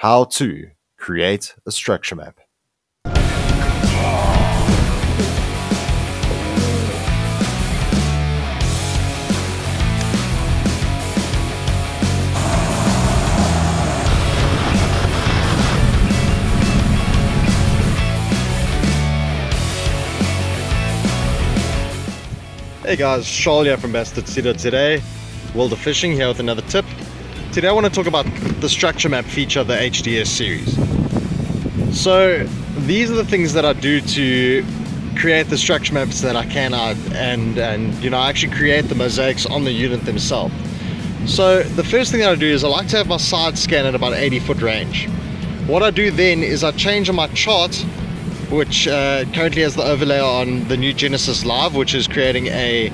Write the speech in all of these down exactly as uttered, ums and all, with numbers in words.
How to create a structure map. Hey guys, Charles here from BassCoZa. Today, World of Fishing here with another tip. Today I want to talk about the structure map feature of the H D S series. So these are the things that I do to create the structure maps that I can out and, and you know, I actually create the mosaics on the unit themselves. So the first thing that I do is I like to have my side scan at about eighty foot range. What I do then is I change on my chart, which uh, currently has the overlay on the new Genesis Live, which is creating a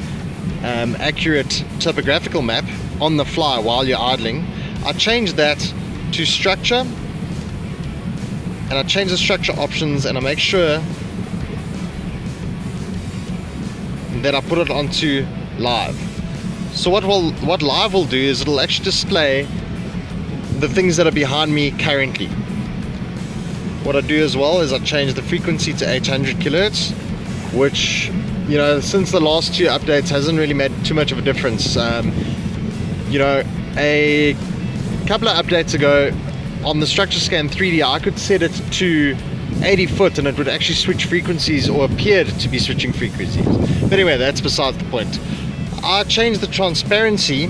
um, accurate topographical map on the fly while you're idling. I change that to structure, and I change the structure options, and I make sure that I put it onto live. So what will what live will do is it'll actually display the things that are behind me currently. What I do as well is I change the frequency to eight hundred kilohertz, which, you know, since the last two updates hasn't really made too much of a difference. Um, you know, a couple of updates ago on the Structure Scan three D, I could set it to eighty foot and it would actually switch frequencies, or appeared to be switching frequencies. But anyway, that's besides the point. I change the transparency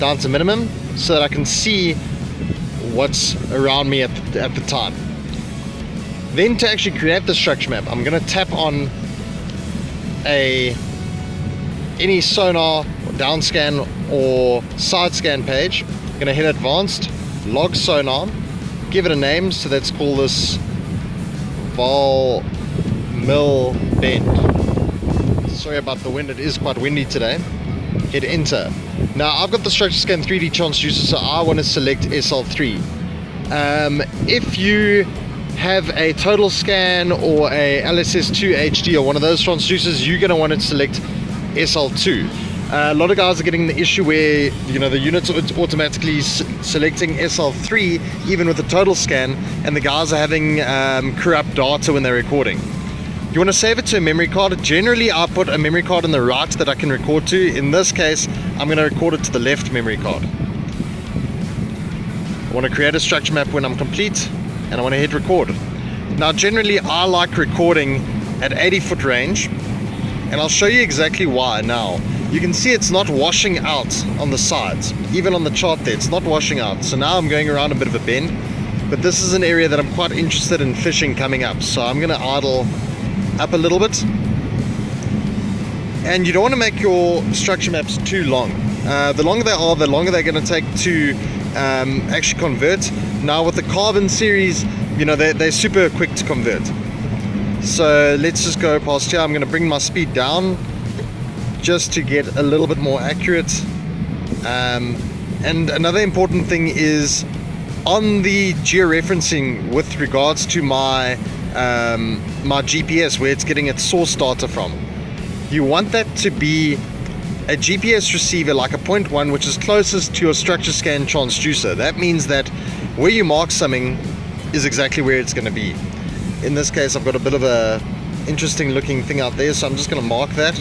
down to minimum so that I can see what's around me at the, at the time. Then to actually create the structure map, I'm going to tap on a any sonar, down scan or side scan page. I'm going to hit advanced, log sonar, give it a name, so let's call this Val Mill Bend. Sorry about the wind, it is quite windy today. Hit enter. Now I've got the Structure Scan three D transducer, so I want to select S L three. Um, if you have a TotalScan or a L S S two H D or one of those transducers, you're going to want to select S L two. Uh, a lot of guys are getting the issue where, you know, the units are automatically selecting S L three even with the TotalScan, and the guys are having um, corrupt data when they're recording. You want to save it to a memory card. Generally I put a memory card on the right that I can record to. In this case I'm going to record it to the left memory card. I want to create a structure map when I'm complete, and I want to hit record. Now generally I like recording at eighty foot range, and I'll show you exactly why now. You can see it's not washing out on the sides, even on the chart there, it's not washing out. So now I'm going around a bit of a bend, but this is an area that I'm quite interested in fishing coming up, so I'm going to idle up a little bit. And you don't want to make your structure maps too long. Uh, the longer they are, the longer they're going to take to um, actually convert. Now with the Carbon series, you know, they're, they're super quick to convert. So let's just go past here. I'm going to bring my speed down just to get a little bit more accurate. Um, and another important thing is on the georeferencing with regards to my, um, my G P S, where it's getting its source data from. You want that to be a G P S receiver like a Point one, which is closest to your Structure Scan transducer. That means that where you mark something is exactly where it's going to be. In this case I've got a bit of a interesting looking thing out there, so I'm just going to mark that.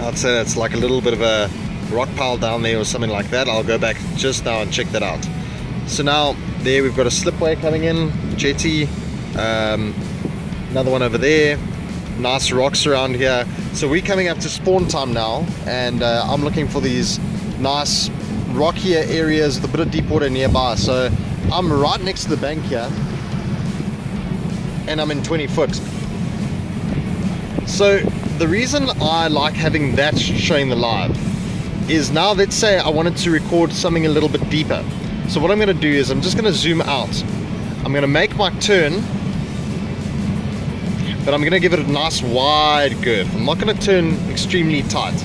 I'd say that's like a little bit of a rock pile down there or something like that. I'll go back just now and check that out. So now there we've got a slipway coming in, jetty, um, another one over there. Nice rocks around here. So we're coming up to spawn time now, and uh, I'm looking for these nice rockier areas with a bit of deep water nearby. So I'm right next to the bank here, and I'm in twenty foot. So the reason I like having that showing the live is, now let's say I wanted to record something a little bit deeper. So what I'm going to do is I'm just going to zoom out. I'm going to make my turn, but I'm going to give it a nice wide curve. I'm not going to turn extremely tight.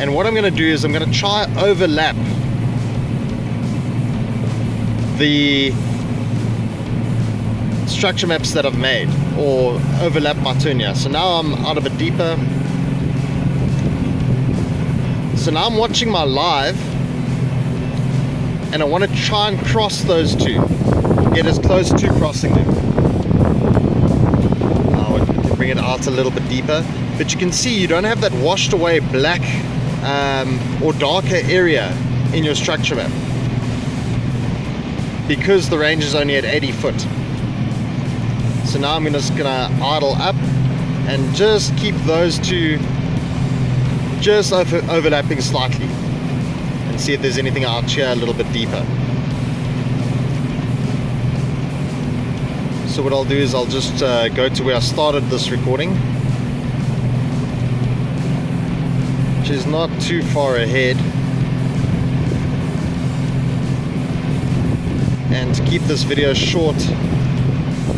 And what I'm going to do is I'm going to try overlap the structure maps that I've made, or overlap my turn here. So now I'm out of it deeper. So now I'm watching my live and I want to try and cross those two, get as close to crossing them. Now we can bring it out a little bit deeper, but you can see you don't have that washed away black um, or darker area in your structure map because the range is only at eighty foot. So now I'm just gonna idle up and just keep those two just over overlapping slightly and see if there's anything out here a little bit deeper. So what I'll do is I'll just uh, go to where I started this recording, which is not too far ahead, and to keep this video short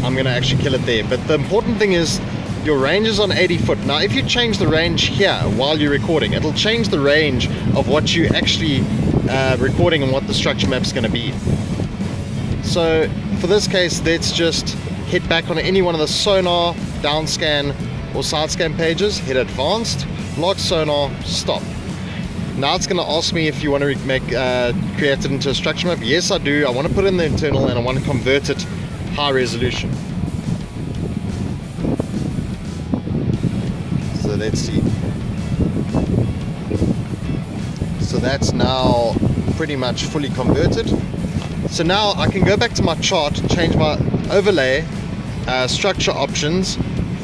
I'm gonna actually kill it there. But the important thing is your range is on eighty foot. Now if you change the range here while you're recording, it'll change the range of what you actually uh, recording and what the structure map is going to be. So for this case, let's just hit back on any one of the sonar, down scan or side scan pages, hit advanced, lock sonar, stop. Now it's going to ask me if you want to make uh, create it into a structure map. Yes I do. I want to put it in the internal and I want to convert it high resolution. Let's see. So that's now pretty much fully converted. So now I can go back to my chart, change my overlay uh, structure options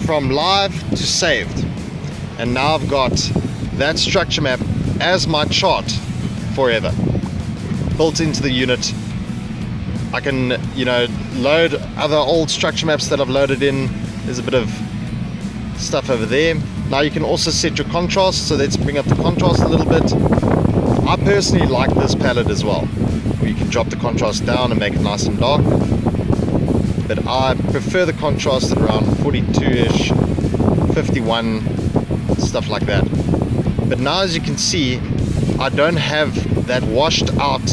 from live to saved, and now I've got that structure map as my chart forever built into the unit. I can, you know, load other old structure maps that I've loaded in. There's a bit of stuff over there. Now you can also set your contrast, so let's bring up the contrast a little bit. I personally like this palette as well, where you can drop the contrast down and make it nice and dark, but I prefer the contrast at around forty-two-ish, fifty-one, stuff like that. But now as you can see, I don't have that washed out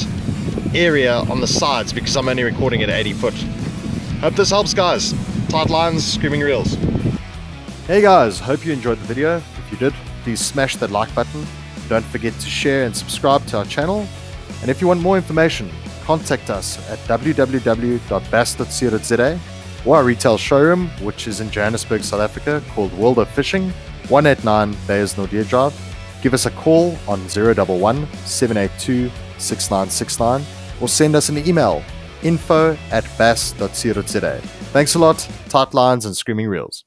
area on the sides because I'm only recording at eighty foot. Hope this helps, guys. Tight lines, screaming reels. Hey guys, hope you enjoyed the video. If you did, please smash that like button. Don't forget to share and subscribe to our channel. And if you want more information, contact us at w w w dot bass dot co dot z a or our retail showroom, which is in Johannesburg, South Africa, called World of Fishing, one eight nine Bayers Nordia Drive. Give us a call on zero one one, seven eight two, six nine six nine or send us an email, info at bass dot co dot z a. Thanks a lot, tight lines and screaming reels.